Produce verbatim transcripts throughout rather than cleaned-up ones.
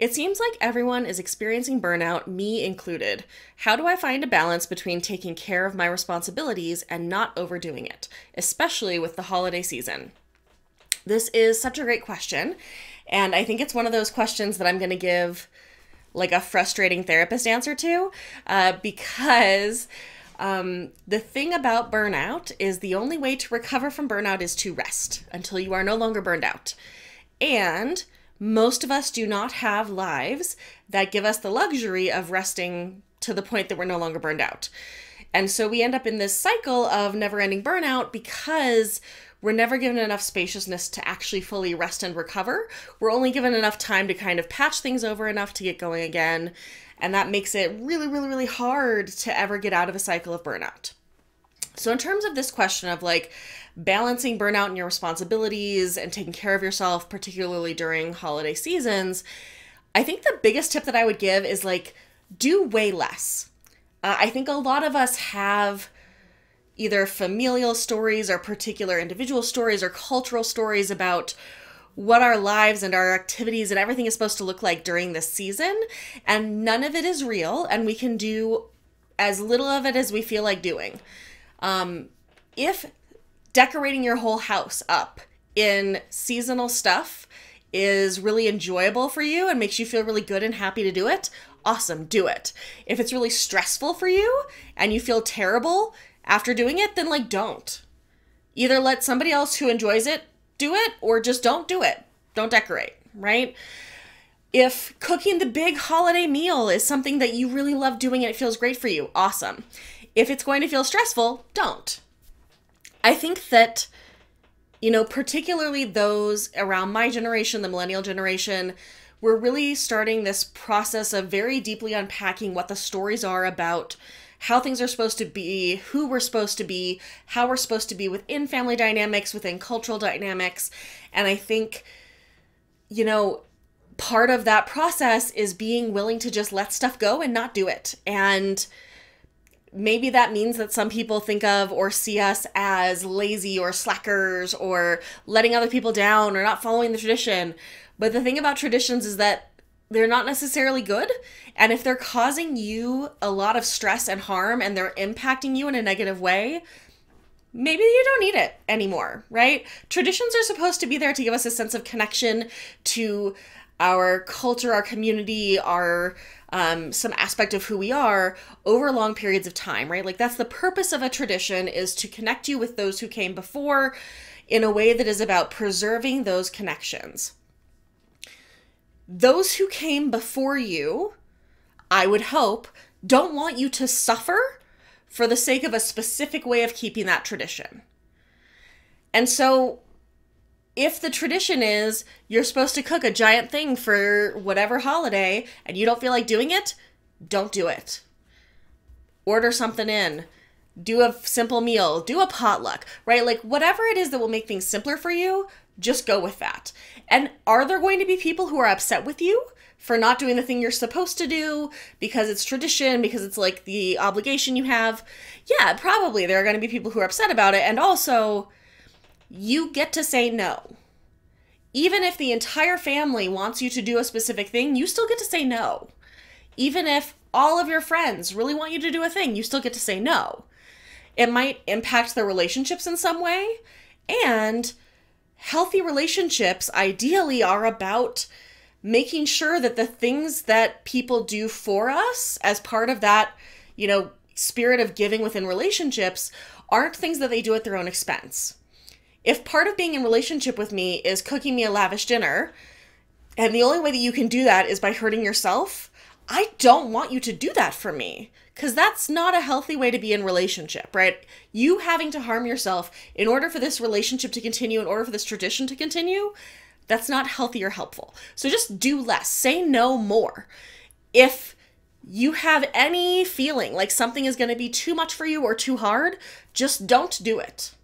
It seems like everyone is experiencing burnout, me included. How do I find a balance between taking care of my responsibilities and not overdoing it, especially with the holiday season? This is such a great question, and I think it's one of those questions that I'm going to give like a frustrating therapist answer to, uh, because um, the thing about burnout is the only way to recover from burnout is to rest until you are no longer burned out. And most of us do not have lives that give us the luxury of resting to the point that we're no longer burned out. And so we end up in this cycle of never-ending burnout because we're never given enough spaciousness to actually fully rest and recover. We're only given enough time to kind of patch things over enough to get going again. And that makes it really, really, really hard to ever get out of a cycle of burnout. So in terms of this question of like balancing burnout and your responsibilities and taking care of yourself, particularly during holiday seasons, I think the biggest tip that I would give is like, do way less. Uh, I think a lot of us have either familial stories or particular individual stories or cultural stories about what our lives and our activities and everything is supposed to look like during this season. And none of it is real, and we can do as little of it as we feel like doing. Um, if decorating your whole house up in seasonal stuff is really enjoyable for you and makes you feel really good and happy to do it, awesome, do it. If it's really stressful for you and you feel terrible after doing it, then like don't. Either let somebody else who enjoys it do it, or just don't do it. Don't decorate, right? If cooking the big holiday meal is something that you really love doing and it feels great for you, awesome. If it's going to feel stressful, don't. I think that, you know, particularly those around my generation, the millennial generation, we're really starting this process of very deeply unpacking what the stories are about how things are supposed to be, who we're supposed to be, how we're supposed to be within family dynamics, within cultural dynamics. And I think, you know, part of that process is being willing to just let stuff go and not do it. And maybe that means that some people think of or see us as lazy or slackers or letting other people down or not following the tradition. But the thing about traditions is that they're not necessarily good. And if they're causing you a lot of stress and harm and they're impacting you in a negative way, maybe you don't need it anymore, right? Traditions are supposed to be there to give us a sense of connection to our culture, our community, our um, some aspect of who we are over long periods of time, right? Like that's the purpose of a tradition, is to connect you with those who came before in a way that is about preserving those connections. Those who came before you, I would hope, don't want you to suffer for the sake of a specific way of keeping that tradition. And so if the tradition is you're supposed to cook a giant thing for whatever holiday and you don't feel like doing it, don't do it. Order something in. Do a simple meal. Do a potluck, right? Like whatever it is that will make things simpler for you, just go with that. And are there going to be people who are upset with you for not doing the thing you're supposed to do because it's tradition, because it's like the obligation you have? Yeah, probably there are going to be people who are upset about it. And also, you get to say no. Even if the entire family wants you to do a specific thing, you still get to say no. Even if all of your friends really want you to do a thing, you still get to say no. It might impact their relationships in some way, and healthy relationships ideally are about making sure that the things that people do for us as part of that, you know, spirit of giving within relationships aren't things that they do at their own expense. If part of being in relationship with me is cooking me a lavish dinner, and the only way that you can do that is by hurting yourself, I don't want you to do that for me, because that's not a healthy way to be in relationship, right? You having to harm yourself in order for this relationship to continue, in order for this tradition to continue, that's not healthy or helpful. So just do less, say no more. If you have any feeling like something is going to be too much for you or too hard, just don't do it.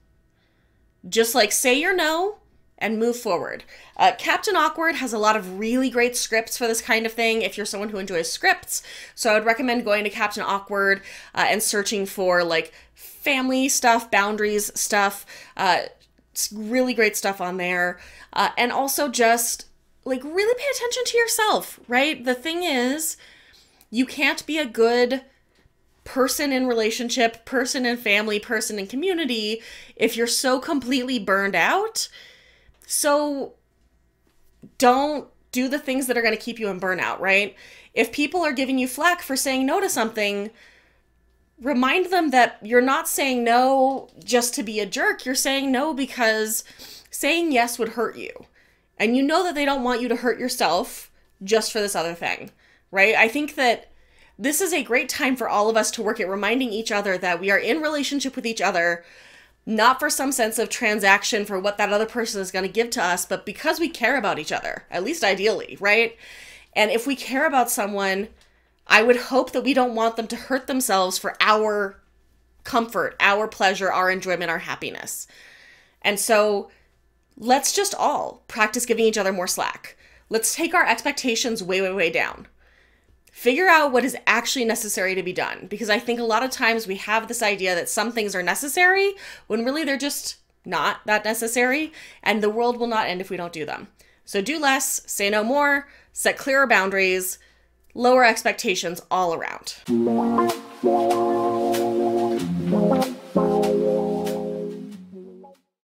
Just like say your no and move forward. Uh, Captain Awkward has a lot of really great scripts for this kind of thing if you're someone who enjoys scripts. So I would recommend going to Captain Awkward uh, and searching for like family stuff, boundaries stuff, uh, really great stuff on there. Uh, and also just like really pay attention to yourself, right? The thing is, you can't be a good person in relationship, person in family, person in community if you're so completely burned out. So don't do the things that are going to keep you in burnout, right? If people are giving you flack for saying no to something, remind them that you're not saying no just to be a jerk. You're saying no because saying yes would hurt you. And you know that they don't want you to hurt yourself just for this other thing, right? I think that this is a great time for all of us to work at reminding each other that we are in relationship with each other, not for some sense of transaction for what that other person is going to give to us, but because we care about each other, at least ideally, right? And if we care about someone, I would hope that we don't want them to hurt themselves for our comfort, our pleasure, our enjoyment, our happiness. And so let's just all practice giving each other more slack. Let's take our expectations way, way, way down. Figure out what is actually necessary to be done, because I think a lot of times we have this idea that some things are necessary when really they're just not that necessary, and the world will not end if we don't do them. So do less, say no more, set clearer boundaries, lower expectations all around.